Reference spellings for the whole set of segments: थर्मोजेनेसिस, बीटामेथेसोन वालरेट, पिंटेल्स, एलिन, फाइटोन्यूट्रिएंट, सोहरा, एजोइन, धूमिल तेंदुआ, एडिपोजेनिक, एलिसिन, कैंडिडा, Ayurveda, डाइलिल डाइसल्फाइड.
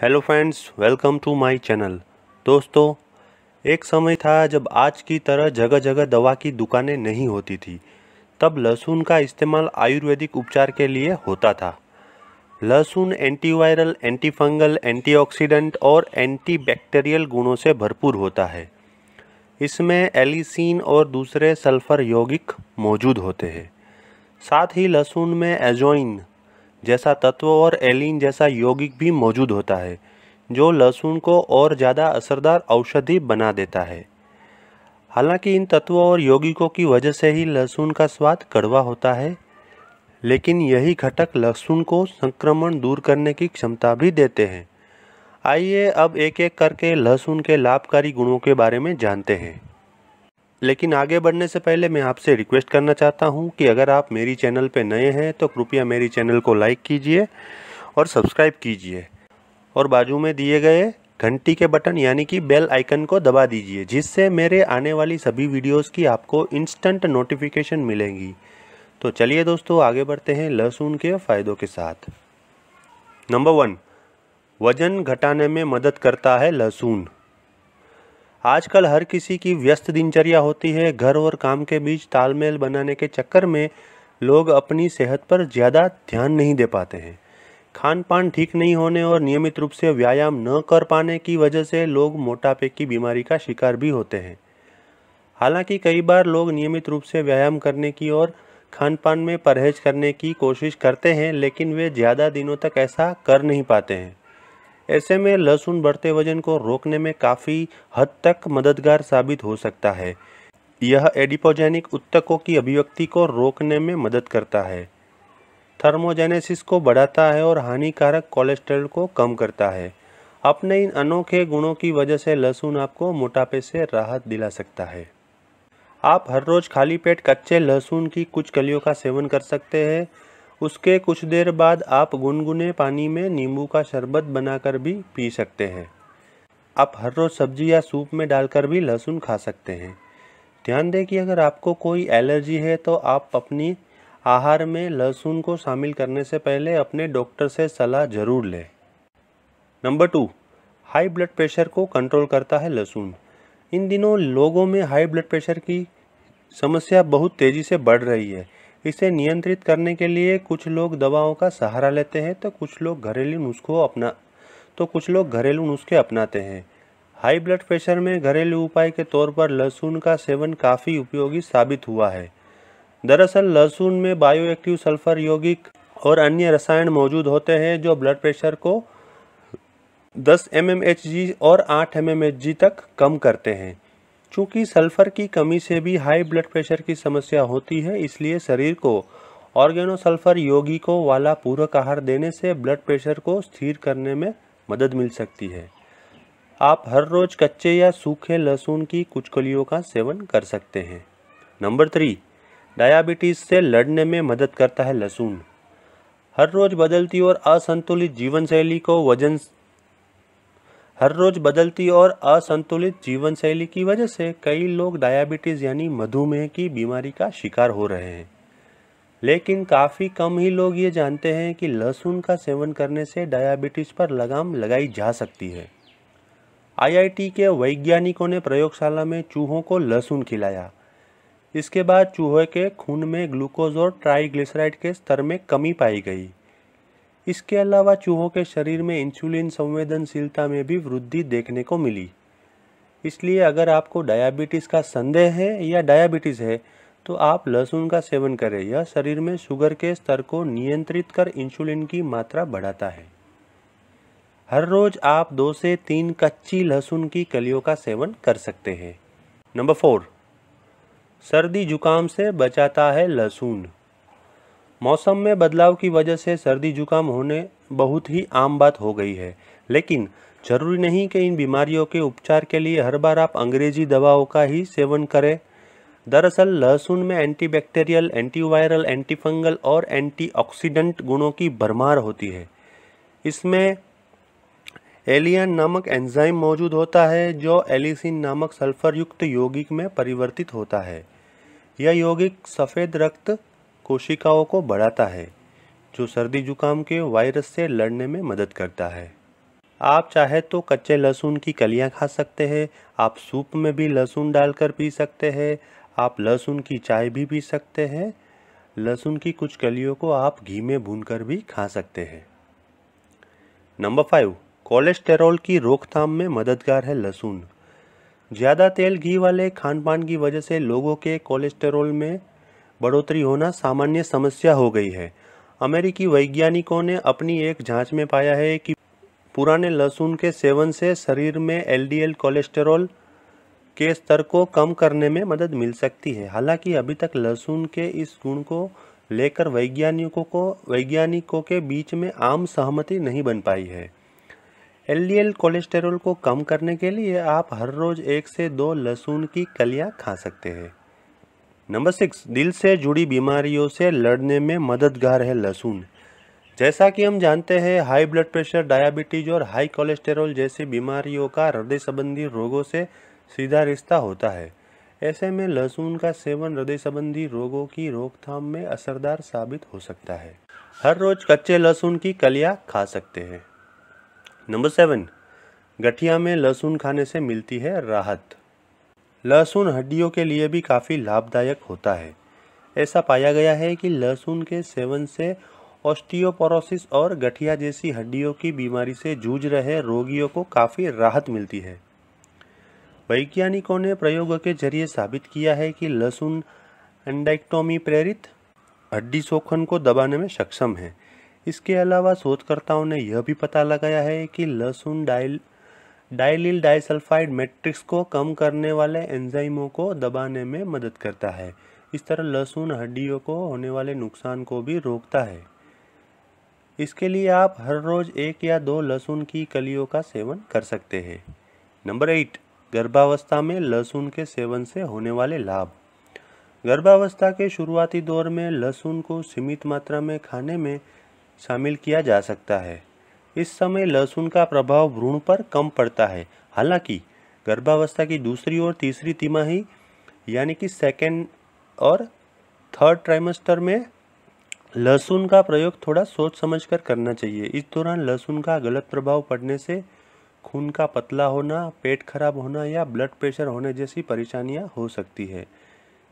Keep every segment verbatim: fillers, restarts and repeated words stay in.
Hello friends, welcome to my channel. दोस्तों, एक समय था जब आज की तरह जगह जगह दवा की दुकानें नहीं होती थी। तब लहसुन का इस्तेमाल आयुर्वेदिक उपचार के लिए होता था। लहसुन एंटीवायरल, एंटीफंगल, एंटीऑक्सीडेंट और एंटीबैक्टीरियल गुणों से भरपूर होता है। इसमें एलिसिन और दूसरे सल्फर यौगिक मौजूद होते हैं। साथ ही लहसुन में एजोइन जैसा तत्व और एलिन जैसा यौगिक भी मौजूद होता है, जो लहसुन को और ज़्यादा असरदार औषधि बना देता है। हालांकि इन तत्वों और यौगिकों की वजह से ही लहसुन का स्वाद कड़वा होता है, लेकिन यही घटक लहसुन को संक्रमण दूर करने की क्षमता भी देते हैं। आइए अब एक एक करके लहसुन के लाभकारी गुणों के बारे में जानते हैं। लेकिन आगे बढ़ने से पहले मैं आपसे रिक्वेस्ट करना चाहता हूं कि अगर आप मेरी चैनल पर नए हैं तो कृपया मेरी चैनल को लाइक कीजिए और सब्सक्राइब कीजिए और बाजू में दिए गए घंटी के बटन यानी कि बेल आइकन को दबा दीजिए, जिससे मेरे आने वाली सभी वीडियोस की आपको इंस्टेंट नोटिफिकेशन मिलेंगी। तो चलिए दोस्तों, आगे बढ़ते हैं लहसुन के फ़ायदों के साथ। नंबर वन, वज़न घटाने में मदद करता है लहसुन। आजकल हर किसी की व्यस्त दिनचर्या होती है। घर और काम के बीच तालमेल बनाने के चक्कर में लोग अपनी सेहत पर ज़्यादा ध्यान नहीं दे पाते हैं। खान पान ठीक नहीं होने और नियमित रूप से व्यायाम न कर पाने की वजह से लोग मोटापे की बीमारी का शिकार भी होते हैं। हालांकि कई बार लोग नियमित रूप से व्यायाम करने की और खान पान में परहेज करने की कोशिश करते हैं, लेकिन वे ज़्यादा दिनों तक ऐसा कर नहीं पाते हैं। ऐसे में लहसुन बढ़ते वजन को रोकने में काफ़ी हद तक मददगार साबित हो सकता है। यह एडिपोजेनिक उत्तकों की अभिव्यक्ति को रोकने में मदद करता है, थर्मोजेनेसिस को बढ़ाता है और हानिकारक कोलेस्ट्रॉल को कम करता है। अपने इन अनोखे गुणों की वजह से लहसुन आपको मोटापे से राहत दिला सकता है। आप हर रोज़ खाली पेट कच्चे लहसुन की कुछ कलियों का सेवन कर सकते हैं। उसके कुछ देर बाद आप गुनगुने पानी में नींबू का शरबत बनाकर भी पी सकते हैं। आप हर रोज़ सब्जी या सूप में डालकर भी लहसुन खा सकते हैं। ध्यान दें कि अगर आपको कोई एलर्जी है तो आप अपनी आहार में लहसुन को शामिल करने से पहले अपने डॉक्टर से सलाह ज़रूर लें। Number two, high blood pressure को कंट्रोल करता है लहसुन। इन दिनों लोगों में हाई ब्लड प्रेशर की समस्या बहुत तेज़ी से बढ़ रही है। इसे नियंत्रित करने के लिए कुछ लोग दवाओं का सहारा लेते हैं तो कुछ लोग घरेलू नुस्खों अपना तो कुछ लोग घरेलू नुस्खे अपनाते हैं। हाई ब्लड प्रेशर में घरेलू उपाय के तौर पर लहसुन का सेवन काफ़ी उपयोगी साबित हुआ है। दरअसल लहसुन में बायोएक्टिव सल्फर यौगिक और अन्य रसायन मौजूद होते हैं, जो ब्लड प्रेशर को दस एम एम एच जी और आठ एम एम एच जी तक कम करते हैं। चूँकि सल्फ़र की कमी से भी हाई ब्लड प्रेशर की समस्या होती है, इसलिए शरीर को ऑर्गेनो सल्फ़र यौगिकों वाला पूरक आहार देने से ब्लड प्रेशर को स्थिर करने में मदद मिल सकती है। आप हर रोज़ कच्चे या सूखे लहसुन की कुछ कलियों का सेवन कर सकते हैं। नंबर थ्री, डायबिटीज़ से लड़ने में मदद करता है लहसुन। हर रोज़ बदलती और असंतुलित जीवनशैली को वजन हर रोज़ बदलती और असंतुलित जीवन शैली की वजह से कई लोग डायबिटीज़ यानी मधुमेह की बीमारी का शिकार हो रहे हैं, लेकिन काफ़ी कम ही लोग ये जानते हैं कि लहसुन का सेवन करने से डायबिटीज़ पर लगाम लगाई जा सकती है। आई आई टी के वैज्ञानिकों ने प्रयोगशाला में चूहों को लहसुन खिलाया। इसके बाद चूहे के खून में ग्लूकोज और ट्राइग्लिसराइड के स्तर में कमी पाई गई। इसके अलावा चूहों के शरीर में इंसुलिन संवेदनशीलता में भी वृद्धि देखने को मिली। इसलिए अगर आपको डायबिटीज़ का संदेह है या डायबिटीज़ है तो आप लहसुन का सेवन करें। यह शरीर में शुगर के स्तर को नियंत्रित कर इंसुलिन की मात्रा बढ़ाता है। हर रोज़ आप दो से तीन कच्ची लहसुन की कलियों का सेवन कर सकते हैं। नंबर फोर, सर्दी जुकाम से बचाता है लहसुन। मौसम में बदलाव की वजह से सर्दी जुकाम होने बहुत ही आम बात हो गई है, लेकिन जरूरी नहीं कि इन बीमारियों के उपचार के लिए हर बार आप अंग्रेजी दवाओं का ही सेवन करें। दरअसल लहसुन में एंटीबैक्टीरियल, एंटीवायरल, एंटीफंगल और एंटीऑक्सीडेंट गुणों की भरमार होती है। इसमें एलियन नामक एंजाइम मौजूद होता है, जो एलिसिन नामक सल्फर युक्त यौगिक में परिवर्तित होता है। यह यौगिक सफ़ेद रक्त कोशिकाओं को बढ़ाता है, जो सर्दी जुकाम के वायरस से लड़ने में मदद करता है। आप चाहे तो कच्चे लहसुन की कलियां खा सकते हैं, आप सूप में भी लहसुन डालकर पी सकते हैं, आप लहसुन की चाय भी पी सकते हैं, लहसुन की कुछ कलियों को आप घी में भूनकर भी खा सकते हैं। नंबर फाइव, कोलेस्टेरॉल की रोकथाम में मददगार है लहसुन। ज़्यादा तेल घी वाले खानपान की वजह से लोगों के कोलेस्टेरॉल में बढ़ोतरी होना सामान्य समस्या हो गई है। अमेरिकी वैज्ञानिकों ने अपनी एक जांच में पाया है कि पुराने लहसुन के सेवन से शरीर में एल डी एल कोलेस्टेरॉल के स्तर को कम करने में मदद मिल सकती है। हालांकि अभी तक लहसुन के इस गुण को लेकर वैज्ञानिकों को वैज्ञानिकों के बीच में आम सहमति नहीं बन पाई है। एल डी एल कोलेस्टेरॉल को कम करने के लिए आप हर रोज़ एक से दो लहसुन की कलियां खा सकते हैं। नंबर सिक्स, दिल से जुड़ी बीमारियों से लड़ने में मददगार है लहसुन। जैसा कि हम जानते हैं, हाई ब्लड प्रेशर, डायबिटीज और हाई कोलेस्टेरॉल जैसी बीमारियों का हृदय संबंधी रोगों से सीधा रिश्ता होता है। ऐसे में लहसुन का सेवन हृदय संबंधी रोगों की रोकथाम में असरदार साबित हो सकता है। हर रोज़ कच्चे लहसुन की कलियां खा सकते हैं। नंबर सेवन, गठिया में लहसुन खाने से मिलती है राहत। लहसुन हड्डियों के लिए भी काफ़ी लाभदायक होता है। ऐसा पाया गया है कि लहसुन के सेवन से ऑस्टियोपोरोसिस और गठिया जैसी हड्डियों की बीमारी से जूझ रहे रोगियों को काफ़ी राहत मिलती है। वैज्ञानिकों ने प्रयोगों के जरिए साबित किया है कि लहसुन एंडेक्टोमी प्रेरित हड्डी सोखन को दबाने में सक्षम है। इसके अलावा शोधकर्ताओं ने यह भी पता लगाया है कि लहसुन डाइल डाइलिल डाइसल्फाइड मैट्रिक्स को कम करने वाले एंजाइमों को दबाने में मदद करता है। इस तरह लहसुन हड्डियों को होने वाले नुकसान को भी रोकता है। इसके लिए आप हर रोज़ एक या दो लहसुन की कलियों का सेवन कर सकते हैं। नंबर एट, गर्भावस्था में लहसुन के सेवन से होने वाले लाभ। गर्भावस्था के शुरुआती दौर में लहसुन को सीमित मात्रा में खाने में शामिल किया जा सकता है। इस समय लहसुन का प्रभाव भ्रूण पर कम पड़ता है। हालांकि गर्भावस्था की दूसरी और तीसरी तिमाही यानी कि सेकेंड और थर्ड ट्राइमेस्टर में लहसुन का प्रयोग थोड़ा सोच समझकर करना चाहिए। इस दौरान लहसुन का गलत प्रभाव पड़ने से खून का पतला होना, पेट खराब होना या ब्लड प्रेशर होने जैसी परेशानियां हो सकती है।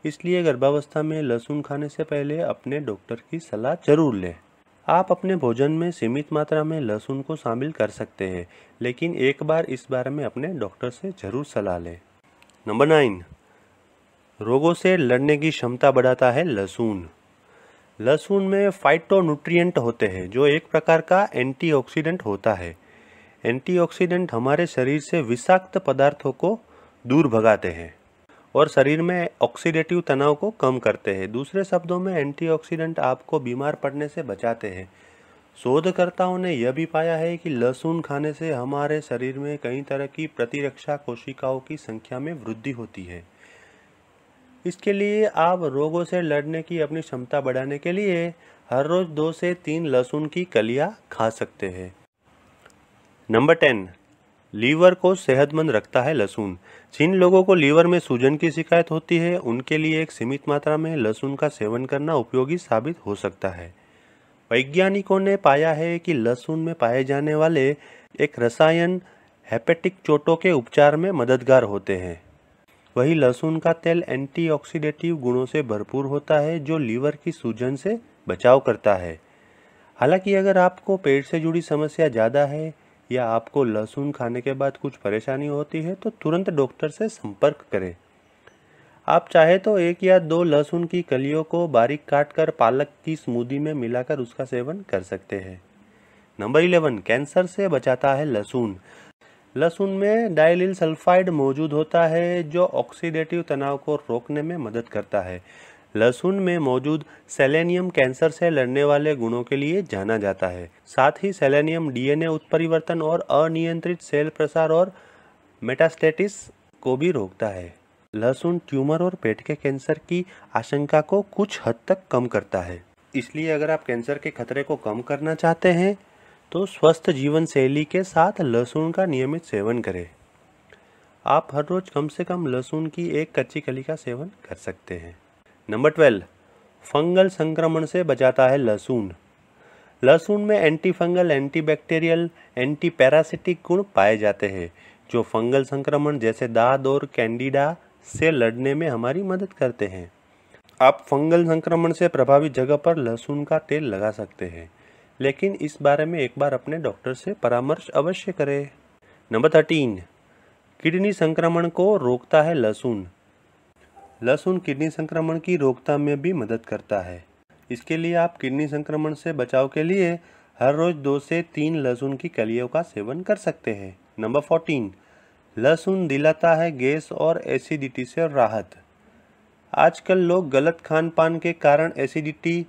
इसलिए गर्भावस्था में लहसुन खाने से पहले अपने डॉक्टर की सलाह जरूर लें। आप अपने भोजन में सीमित मात्रा में लहसुन को शामिल कर सकते हैं, लेकिन एक बार इस बारे में अपने डॉक्टर से ज़रूर सलाह लें। नंबर नाइन, रोगों से लड़ने की क्षमता बढ़ाता है लहसुन। लहसुन में फाइटोन्यूट्रिएंट होते हैं जो एक प्रकार का एंटीऑक्सीडेंट होता है। एंटीऑक्सीडेंट हमारे शरीर से विषाक्त पदार्थों को दूर भगाते हैं और शरीर में ऑक्सीडेटिव तनाव को कम करते हैं। दूसरे शब्दों में एंटीऑक्सीडेंट आपको बीमार पड़ने से बचाते हैं। शोधकर्ताओं ने यह भी पाया है कि लहसुन खाने से हमारे शरीर में कई तरह की प्रतिरक्षा कोशिकाओं की संख्या में वृद्धि होती है। इसके लिए आप रोगों से लड़ने की अपनी क्षमता बढ़ाने के लिए हर रोज़ दो से तीन लहसुन की कलियां खा सकते हैं। नंबर टेन, लीवर को सेहतमंद रखता है लहसुन। जिन लोगों को लीवर में सूजन की शिकायत होती है, उनके लिए एक सीमित मात्रा में लहसुन का सेवन करना उपयोगी साबित हो सकता है। वैज्ञानिकों ने पाया है कि लहसुन में पाए जाने वाले एक रसायन हेपेटिक चोटों के उपचार में मददगार होते हैं। वही लहसुन का तेल एंटीऑक्सीडेटिव गुणों से भरपूर होता है जो लीवर की सूजन से बचाव करता है। हालांकि अगर आपको पेट से जुड़ी समस्या ज़्यादा है या आपको लहसुन खाने के बाद कुछ परेशानी होती है तो तुरंत डॉक्टर से संपर्क करें। आप चाहे तो एक या दो लहसुन की कलियों को बारीक काटकर पालक की स्मूदी में मिलाकर उसका सेवन कर सकते हैं। नंबर इलेवन, कैंसर से बचाता है लहसुन। लहसुन में डाइलिल सल्फाइड मौजूद होता है जो ऑक्सीडेटिव तनाव को रोकने में मदद करता है। लहसुन में मौजूद सेलेनियम कैंसर से लड़ने वाले गुणों के लिए जाना जाता है। साथ ही सेलेनियम डी एन ए उत्परिवर्तन और अनियंत्रित सेल प्रसार और मेटास्टेटिस को भी रोकता है। लहसुन ट्यूमर और पेट के कैंसर की आशंका को कुछ हद तक कम करता है। इसलिए अगर आप कैंसर के खतरे को कम करना चाहते हैं तो स्वस्थ जीवन शैली के साथ लहसुन का नियमित सेवन करें। आप हर रोज़ कम से कम लहसुन की एक कच्ची कली का सेवन कर सकते हैं। नंबर ट्वेल्व, फंगल संक्रमण से बचाता है लहसुन। लहसुन में anti fungal, anti bacterial, anti parasitic गुण पाए जाते हैं जो फंगल संक्रमण जैसे दाद और कैंडिडा से लड़ने में हमारी मदद करते हैं। आप फंगल संक्रमण से प्रभावित जगह पर लहसुन का तेल लगा सकते हैं, लेकिन इस बारे में एक बार अपने डॉक्टर से परामर्श अवश्य करें। नंबर थर्टीन, किडनी संक्रमण को रोकता है लहसुन। लहसुन किडनी संक्रमण की रोकथाम में भी मदद करता है। इसके लिए आप किडनी संक्रमण से बचाव के लिए हर रोज दो से तीन लहसुन की कलियों का सेवन कर सकते हैं। नंबर फोर्टीन, लहसुन दिलाता है गैस और एसिडिटी से राहत। आजकल लोग गलत खान पान के कारण एसिडिटी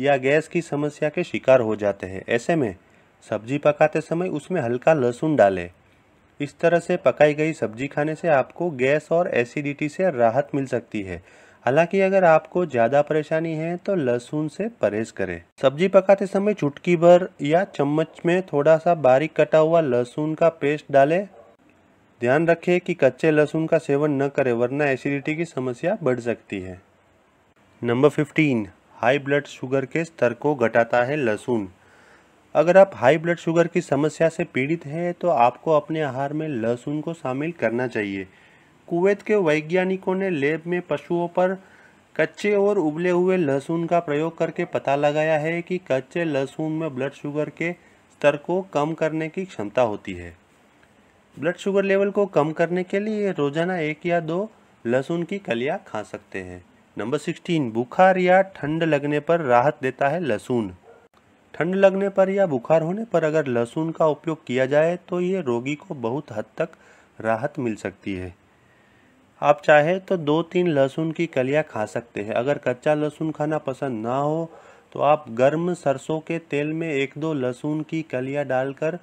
या गैस की समस्या के शिकार हो जाते हैं। ऐसे में सब्जी पकाते समय उसमें हल्का लहसुन डालें। इस तरह से पकाई गई सब्जी खाने से आपको गैस और एसिडिटी से राहत मिल सकती है। हालांकि अगर आपको ज़्यादा परेशानी है तो लहसुन से परहेज करें। सब्जी पकाते समय चुटकी भर या चम्मच में थोड़ा सा बारीक कटा हुआ लहसुन का पेस्ट डालें। ध्यान रखें कि कच्चे लहसुन का सेवन न करें, वरना एसिडिटी की समस्या बढ़ सकती है। Number fifteen, high blood sugar के स्तर को घटाता है लहसुन। अगर आप हाई ब्लड शुगर की समस्या से पीड़ित हैं तो आपको अपने आहार में लहसुन को शामिल करना चाहिए। कुवैत के वैज्ञानिकों ने लैब में पशुओं पर कच्चे और उबले हुए लहसुन का प्रयोग करके पता लगाया है कि कच्चे लहसुन में ब्लड शुगर के स्तर को कम करने की क्षमता होती है। ब्लड शुगर लेवल को कम करने के लिए रोजाना एक या दो लहसुन की कलियाँ खा सकते हैं। नंबर सिक्सटीन, बुखार या ठंड लगने पर राहत देता है लहसुन। ठंड लगने पर या बुखार होने पर अगर लहसुन का उपयोग किया जाए तो ये रोगी को बहुत हद तक राहत मिल सकती है। आप चाहे तो दो तीन लहसुन की कलियां खा सकते हैं। अगर कच्चा लहसुन खाना पसंद ना हो तो आप गर्म सरसों के तेल में एक दो लहसुन की कलियां डालकर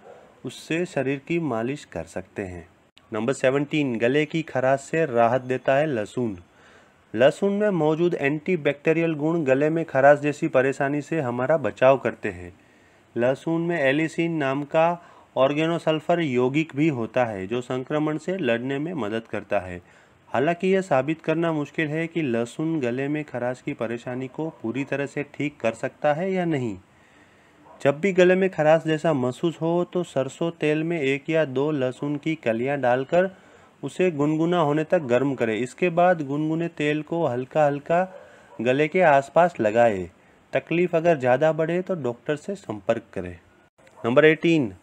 उससे शरीर की मालिश कर सकते हैं। नंबर सेवनटीन, गले की खराश से राहत देता है लहसुन। लहसुन में मौजूद एंटीबैक्टीरियल गुण गले में खराश जैसी परेशानी से हमारा बचाव करते हैं। लहसुन में एलिसिन नाम का ऑर्गेनोसल्फर यौगिक भी होता है जो संक्रमण से लड़ने में मदद करता है। हालांकि यह साबित करना मुश्किल है कि लहसुन गले में खराश की परेशानी को पूरी तरह से ठीक कर सकता है या नहीं। जब भी गले में खराश जैसा महसूस हो तो सरसों तेल में एक या दो लहसुन की कलियाँ डालकर उसे गुनगुना होने तक गर्म करें। इसके बाद गुनगुने तेल को हल्का हल्का गले के आसपास लगाएं। तकलीफ अगर ज़्यादा बढ़े तो डॉक्टर से संपर्क करें। नंबर एटीन,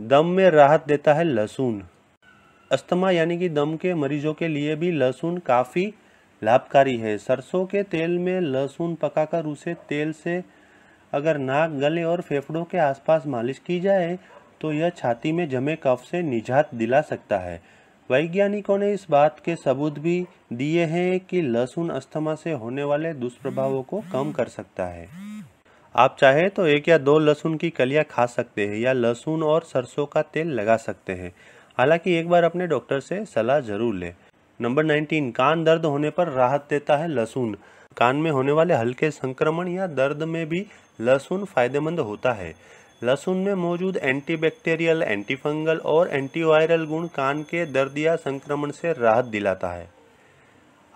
दम में राहत देता है लहसुन। अस्थमा यानी कि दम के मरीजों के लिए भी लहसुन काफ़ी लाभकारी है। सरसों के तेल में लहसुन पकाकर उसे तेल से अगर नाक, गले और फेफड़ों के आसपास मालिश की जाए तो यह छाती में जमे कफ से निजात दिला सकता है। वैज्ञानिकों ने इस बात के सबूत भी दिए हैं कि लहसुन अस्थमा से होने वाले दुष्प्रभावों को कम कर सकता है। आप चाहे तो एक या दो लहसुन की कलियां खा सकते हैं या लहसुन और सरसों का तेल लगा सकते हैं। हालांकि एक बार अपने डॉक्टर से सलाह जरूर लें। नंबर नाइनटीन, कान दर्द होने पर राहत देता है लहसुन। कान में होने वाले हल्के संक्रमण या दर्द में भी लहसुन फायदेमंद होता है। लहसुन में मौजूद एंटीबैक्टीरियल, एंटीफंगल और एंटीवायरल गुण कान के दर्द या संक्रमण से राहत दिलाता है।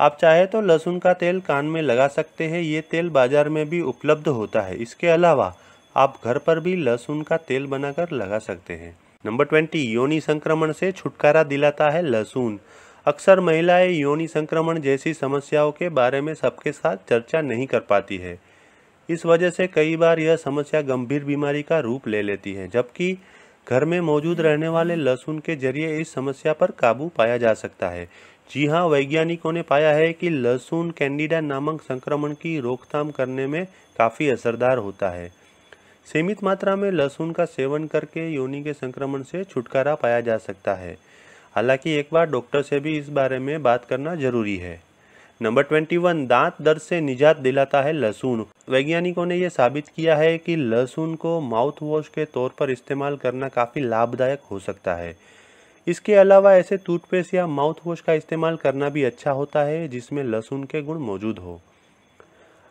आप चाहे तो लहसुन का तेल कान में लगा सकते हैं। ये तेल बाजार में भी उपलब्ध होता है। इसके अलावा आप घर पर भी लहसुन का तेल बनाकर लगा सकते हैं। नंबर ट्वेंटी, योनि संक्रमण से छुटकारा दिलाता है लहसुन। अक्सर महिलाएं योनि संक्रमण जैसी समस्याओं के बारे में सबके साथ चर्चा नहीं कर पाती है। इस वजह से कई बार यह समस्या गंभीर बीमारी का रूप ले लेती है, जबकि घर में मौजूद रहने वाले लहसुन के जरिए इस समस्या पर काबू पाया जा सकता है। जी हाँ, वैज्ञानिकों ने पाया है कि लहसुन कैंडिडा नामक संक्रमण की रोकथाम करने में काफ़ी असरदार होता है। सीमित मात्रा में लहसुन का सेवन करके योनि के संक्रमण से छुटकारा पाया जा सकता है। हालांकि एक बार डॉक्टर से भी इस बारे में बात करना जरूरी है। नंबर इक्कीस, दांत दर्द से निजात दिलाता है लहसुन। वैज्ञानिकों ने यह साबित किया है कि लहसुन को माउथ वॉश के तौर पर इस्तेमाल करना काफ़ी लाभदायक हो सकता है। इसके अलावा ऐसे टूथपेस्ट या माउथ वॉश का इस्तेमाल करना भी अच्छा होता है जिसमें लहसुन के गुण मौजूद हो।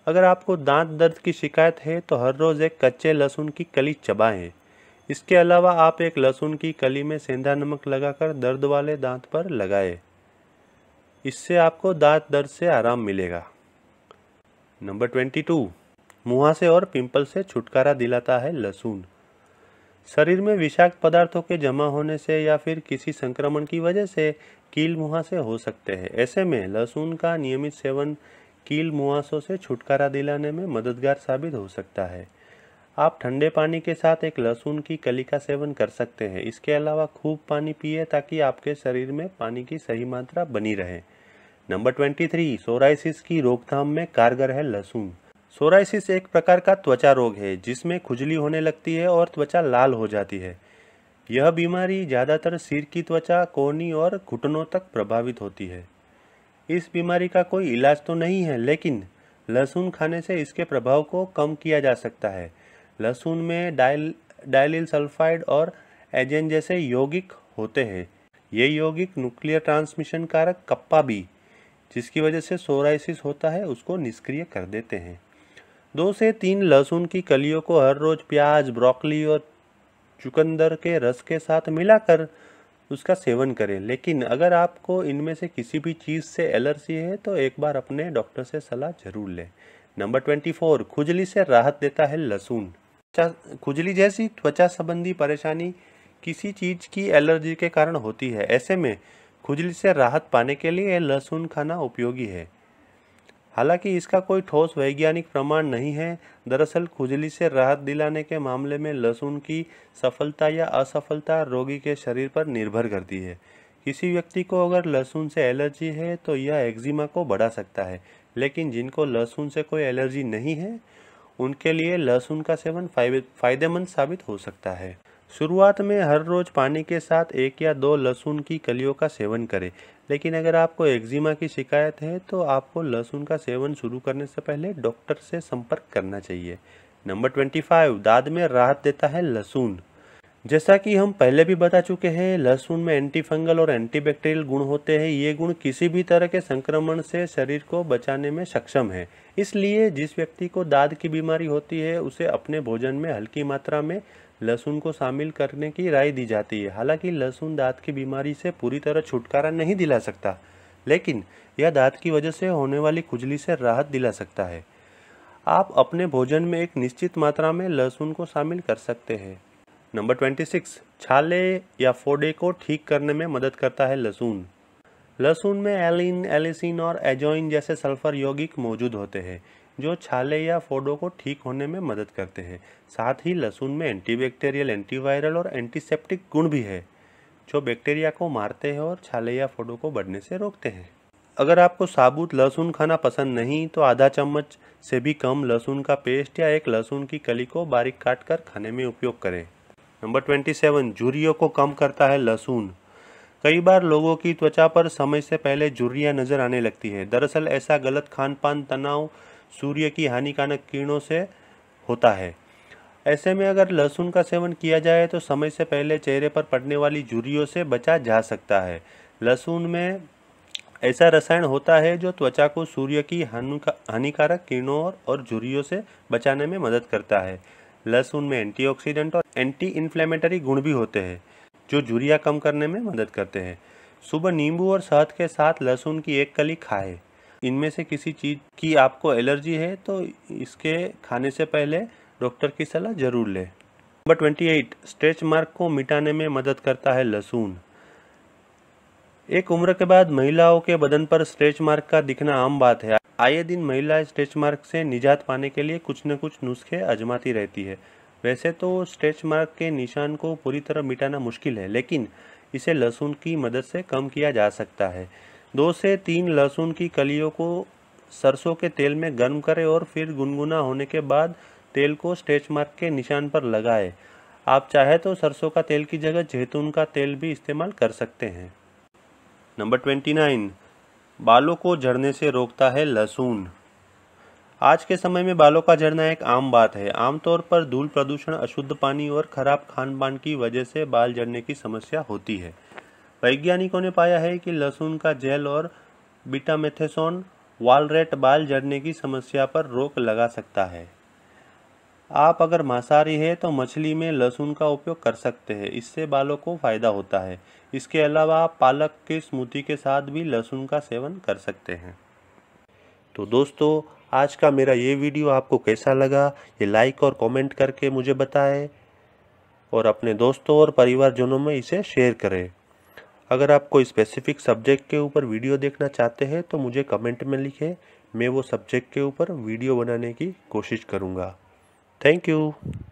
अगर आपको दांत दर्द की शिकायत है तो हर रोज़ एक कच्चे लहसुन की कली चबाएँ। इसके अलावा आप एक लहसुन की कली में सेंधा नमक लगाकर दर्द वाले दांत पर लगाएँ। इससे आपको दांत दर्द से आराम मिलेगा। नंबर बाईस, मुहासे और पिंपल से छुटकारा दिलाता है लहसुन। शरीर में विषाक्त पदार्थों के जमा होने से या फिर किसी संक्रमण की वजह से कील मुहासे हो सकते हैं। ऐसे में लहसुन का नियमित सेवन कील मुहासों से छुटकारा दिलाने में मददगार साबित हो सकता है। आप ठंडे पानी के साथ एक लहसुन की कली का सेवन कर सकते हैं। इसके अलावा खूब पानी पिए ताकि आपके शरीर में पानी की सही मात्रा बनी रहे। नंबर ट्वेंटी थ्री सोराइसिस की रोकथाम में कारगर है लहसुन। सोराइसिस एक प्रकार का त्वचा रोग है जिसमें खुजली होने लगती है और त्वचा लाल हो जाती है। यह बीमारी ज़्यादातर सिर की त्वचा, कोहनी और घुटनों तक प्रभावित होती है। इस बीमारी का कोई इलाज तो नहीं है, लेकिन लहसुन खाने से इसके प्रभाव को कम किया जा सकता है। लहसुन में डाइल डाइलिल सल्फाइड और एजेन जैसे यौगिक होते हैं। ये यौगिक न्यूक्लियर ट्रांसमिशन कारक कप्पा बी, जिसकी वजह से सोराइसिस होता है, उसको निष्क्रिय कर देते हैं। दो से तीन लहसुन की कलियों को हर रोज प्याज, ब्रोकली और चुकंदर के रस के साथ मिलाकर उसका सेवन करें। लेकिन अगर आपको इनमें से किसी भी चीज़ से एलर्जी है तो एक बार अपने डॉक्टर से सलाह जरूर लें। नंबर ट्वेंटी फोर खुजली से राहत देता है लहसुन। खुजली जैसी त्वचा संबंधी परेशानी किसी चीज़ की एलर्जी के कारण होती है। ऐसे में खुजली से राहत पाने के लिए लहसुन खाना उपयोगी है। हालांकि इसका कोई ठोस वैज्ञानिक प्रमाण नहीं है। दरअसल खुजली से राहत दिलाने के मामले में लहसुन की सफलता या असफलता रोगी के शरीर पर निर्भर करती है। किसी व्यक्ति को अगर लहसुन से एलर्जी है तो यह एक्जिमा को बढ़ा सकता है, लेकिन जिनको लहसुन से कोई एलर्जी नहीं है उनके लिए लहसुन का सेवन फायदेमंद साबित हो सकता है। शुरुआत में हर रोज़ पानी के साथ एक या दो लहसुन की कलियों का सेवन करें, लेकिन अगर आपको एक्जिमा की शिकायत है तो आपको लहसुन का सेवन शुरू करने से पहले डॉक्टर से संपर्क करना चाहिए। नंबर ट्वेंटी फाइव दाद में राहत देता है लहसुन। जैसा कि हम पहले भी बता चुके हैं, लहसुन में एंटीफंगल और एंटीबैक्टीरियल गुण होते हैं। ये गुण किसी भी तरह के संक्रमण से शरीर को बचाने में सक्षम है। इसलिए जिस व्यक्ति को दाद की बीमारी होती है उसे अपने भोजन में हल्की मात्रा में लहसुन को शामिल करने की राय दी जाती है। हालांकि लहसुन दाँत की बीमारी से पूरी तरह छुटकारा नहीं दिला सकता, लेकिन यह दाँत की वजह से होने वाली खुजली से राहत दिला सकता है। आप अपने भोजन में एक निश्चित मात्रा में लहसुन को शामिल कर सकते हैं। नंबर ट्वेंटी सिक्स छाले या फोड़े को ठीक करने में मदद करता है लहसुन। लहसुन में एलिन, एलिसिन और एजोइन जैसे सल्फर यौगिक मौजूद होते हैं जो छाले या फोड़ों को ठीक होने में मदद करते हैं। साथ ही लहसुन में एंटीबैक्टीरियल, एंटीवायरल और एंटीसेप्टिक गुण भी है जो बैक्टीरिया को मारते हैं और छाले या फोड़ों को बढ़ने से रोकते हैं। अगर आपको साबुत लहसुन खाना पसंद नहीं तो आधा चम्मच से भी कम लहसुन का पेस्ट या एक लहसुन की कली को बारीक काट कर खाने में उपयोग करें। नंबर ट्वेंटी सेवन झुर्रियों को कम करता है लहसुन। कई बार लोगों की त्वचा पर समय से पहले झुर्रियाँ नजर आने लगती है। दरअसल ऐसा गलत खान पान, तनाव, सूर्य की हानिकारक किरणों से होता है। ऐसे में अगर लहसुन का सेवन किया जाए तो समय से पहले चेहरे पर पड़ने वाली झुर्रियों से बचा जा सकता है। लहसुन में ऐसा रसायन होता है जो त्वचा को सूर्य की हानिकारक किरणों और झुर्रियों से बचाने में मदद करता है। लहसुन में एंटीऑक्सीडेंट और एंटी इन्फ्लेमेटरी गुण भी होते हैं जो झुर्रियाँ कम करने में मदद करते हैं। सुबह नींबू और शहद के साथ लहसुन की एक कली खाएं। इनमें से किसी चीज़ की आपको एलर्जी है तो इसके खाने से पहले डॉक्टर की सलाह जरूर लें। Number twenty eight stretch mark को मिटाने में मदद करता है लहसुन। एक उम्र के बाद महिलाओं के बदन पर स्ट्रेच मार्क का दिखना आम बात है। आए दिन महिलाएं स्ट्रेच मार्क से निजात पाने के लिए कुछ न कुछ नुस्खे आजमाती रहती है। वैसे तो स्ट्रेच मार्क के निशान को पूरी तरह मिटाना मुश्किल है, लेकिन इसे लहसुन की मदद से कम किया जा सकता है। दो से तीन लहसुन की कलियों को सरसों के तेल में गर्म करें और फिर गुनगुना होने के बाद तेल को स्ट्रेच मार्क के निशान पर लगाएं। आप चाहे तो सरसों का तेल की जगह जैतून का तेल भी इस्तेमाल कर सकते हैं। नंबर ट्वेंटी नाइन बालों को झड़ने से रोकता है लहसुन। आज के समय में बालों का झड़ना एक आम बात है। आमतौर पर धूल प्रदूषण, अशुद्ध पानी और खराब खान पान की वजह से बाल झड़ने की समस्या होती है। वैज्ञानिकों ने पाया है कि लहसुन का जेल और बीटामेथेसोन वालरेट बाल झड़ने की समस्या पर रोक लगा सकता है। आप अगर मांसाहारी हैं तो मछली में लहसुन का उपयोग कर सकते हैं, इससे बालों को फ़ायदा होता है। इसके अलावा आप पालक के स्मूथी के साथ भी लहसुन का सेवन कर सकते हैं। तो दोस्तों, आज का मेरा ये वीडियो आपको कैसा लगा ये लाइक और कमेंट करके मुझे बताएं और अपने दोस्तों और परिवारजनों में इसे शेयर करें। अगर आप कोई स्पेसिफिक सब्जेक्ट के ऊपर वीडियो देखना चाहते हैं तो मुझे कमेंट में लिखें, मैं वो सब्जेक्ट के ऊपर वीडियो बनाने की कोशिश करूँगा। Thank you.